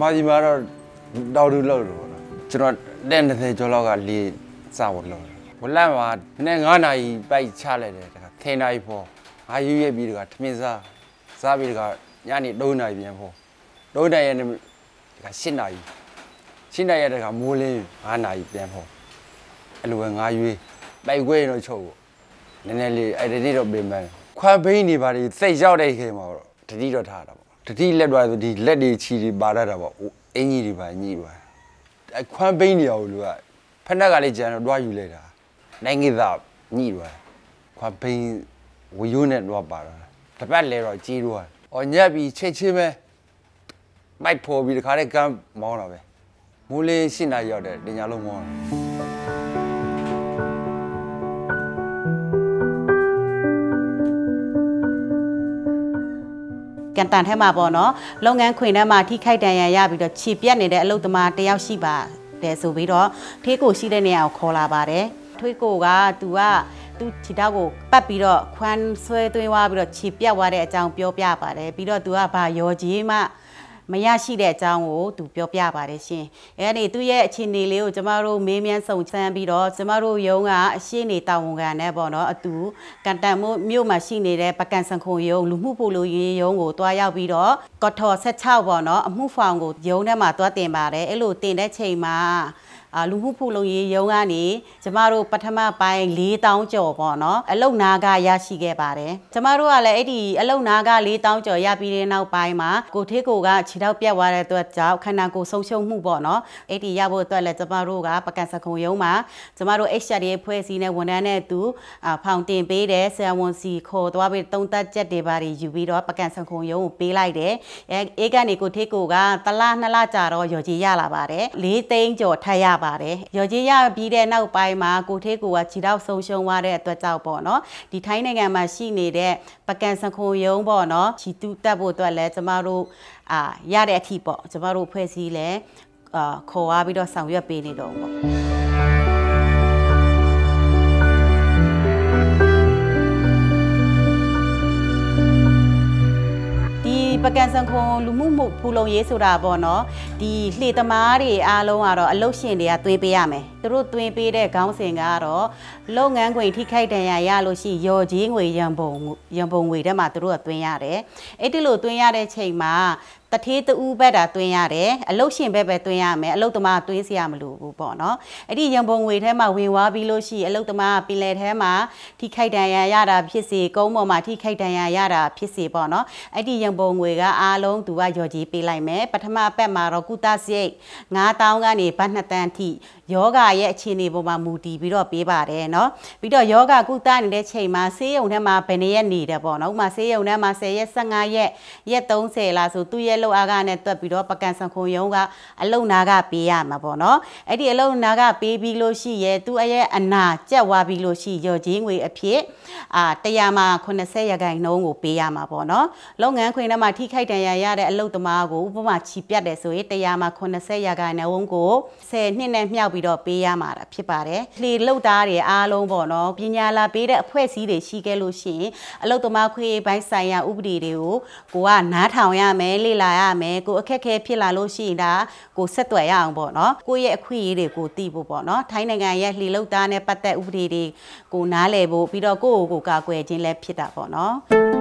มาจีมาเราดาวดูเล่าดูนะจนเล่นในจอเราก็ลีสาวเราวันแรกว่าเนี่ยงานไหนไปชาเลยนะครับเทนายพออายุเยอะบีดก็ทมิซาซาบีดก็ยานี่ดูนายบีพอดูนายเนี่ยก็ชิ้นนายเนี่ยก็มูลีงานไหนบีพอไอ้ลูกงานยุ้ยไปเว้ยน้อยโชว์เนี่ยเลยไอ้เด็กนี่เราเป็นแบบความเป็นนี่บารีใส่เจ้าได้แค่มาทีนี้เราทาแล้วที่เล็ดว่าที่เล็ดดีชีดีบาระแล้วเอ็งยี่ดีบ้านี่บ้าไอ้ความเป็นนี่เอาเลยพนักงานเลยจะเราด้วยอยู่เลยนะในเงี้ยแบบนี่ด้วยความเป็นวิญญาณว่าบาระแต่แบบเลยเราจีด้วยอันนี้บีเชื่อไหมไม่พอบีเขาได้กันมองเราไปมูลีสินายอดเดี๋ยวเรามองการตันให้มาบ่เนาะแล้วงั้นคุยนะมาที่ไข่แดงยาไปเดี๋ยวชีพยันเนี่ยเดี๋ยวลูกตัวมาเตี้ยชีบะเดี๋ยวสูบไปเนาะที่กูชีได้เนี่ยเอาโคลาบาเด้ที่กูก็ตัวชิดากูปั๊บไปเนาะควันสวยตัวว่าไปเนาะชีพยันว่าเดี๋ยวจังเปียวเปียบาเด้ไปเนาะตัวบาโยจีมาไม่ยากชีเดี๋ยวจังโอ้ตัวเปียวเปียบาเด้สิเอ้ยนี่ตัวเย่ชินนี่เลี้ยวจะมารู้เมียนส่งแซมไปเนาะจะมารู้ยงอ่ะชีนี่ตาวงกันเนี่ยบ่เนาะตัวการตันมิวมาชีนี่เด้ประกันสังคมยงหลุมผู้ผู้ลุยยงโอ้ตัวยาวไปเนาะกทอเซ็ตเช่าบ่เนาะหมู่ฟองโอ้ยงเนี่ยมาตัวเต็มบาเด้ไอ้ลูกเต็มได้เฉยมาลุงผู้ผู้ลงยีเยอะงานนี้จะมารู้ปัทมาไปลีเต้าเจาะบ่เนาะเล่านากายาชีแกบาเดจะมารู้อะไรไอ้ดีเล่านากาลีเต้าเจาะยาปีเรนเอาไปมาโกเทโกกะชิดเอาเปียว่าอะไรตัวเจ้าขณะโกทรงเชื่อมู่บ่เนาะไอ้ดียาโบตัวเลยจะมารู้กะประกันสังคมเยอะมาจะมารู้เอ็กซ์ชาร์ดีเพื่อสีในวันนั้นเนี่ยตู้พาวเต็มไปเดเซอร์วันสีโคตัวเป็นตรงตัดเจ็ดเดบารีอยู่วิโรประกันสังคมเยอะปีไรเดเอ็กซ์นี่โกเทโกกะตลาดน่าละจ่ารอยจียาละบาเดลีเต้งเจาะทายาบาเดยอจียาบีเดนเอาไปมากูเทกูว่าชิดเอาทรงชงว่าเดตัวเจ้าบ่เนาะดีไทยในงานมาชีเนเดประกันสังคมยงบ่เนาะชีตุตับบ่ตัวแล้วจะมารู้ยาเดอธิบ่จะมารู้เพื่อซีแล้วขอว่าไปดอส่งยับไปนี่ดอกบ่ประกันสังคมลุมุมุผู้ลงเยสุราบ่เนาะดีเหตุมาดิอารมณ์เราอารมณ์เช่นเดียตัวไปยามเลยตัวรู้ตัวไปได้ก้าวเสียงเราโลกงานกวยที่ใครแต่ยายาโลชีโยจีงวยยังบงวยได้มาตัวรู้ตัวยาเด้ไอ้ที่รู้ตัวยาได้เฉยมาแต่ที่ตัวอูเบ็ดตัวยาเด้อารมณ์เช่นแบบตัวยาไหมอารมณ์ตัวมาตัวเสียมาลูบ่เนาะไอ้ที่ยังบงวยได้มาวิวว่าบิโลชีอารมณ์ตัวมาเป็นเลทได้มาที่ใครแต่ยายาได้พิเศษก้มมาที่ใครแต่ยายาได้พิเศษบ่เนาะไอ้ที่ยังบงวยก็อารมณ์ตัวยอจีไปไล่ไหมปัทมาแปะมาเรากูตาเสียงาเต้ากันนี่ปัญหาแต่ที่โยกายเช่นนี้ผมมามูดีวิโรปีบาเดเนาะวิโรโยกากูต้านี่ได้เชยมาเสียงเนี่ยมาเป็นยันนี่เดี๋ยวบอกเนาะมาเสียงเนี่ยมาเสียสังเยะเยะตรงเสลาสุตุเยโลอาการเนี่ยตัววิโรประกันสังคมยงกาอารมณ์นากาปียามาบอกเนาะไอ้ที่อารมณ์นากาปีบิโรชีเยตัวไอ้เนี่ยอันน่าเจ้าว่าบิโรชีโยจีงวยอภิเตยามาคนเสียยังไงน้องกูปียามาบอกเนาะแล้วงั้นคนนั้นมาที่ใครแต่ยายาได้อารมณ์ตัวมากูอุปมาชิบยัดได้สวยเตยามาคนเสียยังไงน้องกูเสียนี่เนี่ยไม่เอาวิโรปียามาละพี่ป่าเด้ที่ลูกตาเดี๋ยวอารมณ์บ่เนาะปัญญาลาปีเด้เพื่อสีเดี๋ยวชี้แกลูกสิลูกตัวมาคุยไปใส่ยาอุปดีเดี๋ยวกูว่าหน้าเท้ายาแม่ลีลายาแม่กูแค่พี่ลาลูกสินะกูเสตัวยาบ่เนาะกูแยกคุยเดี๋ยวกูตีบ่เนาะไทยในไงแยกที่ลูกตาเนี่ยปัตเตอุปดีเดี๋ยวกูหน้าเลยบ่พี่ดอกกูกากวยจริงแล้วพี่ตาบ่เนาะ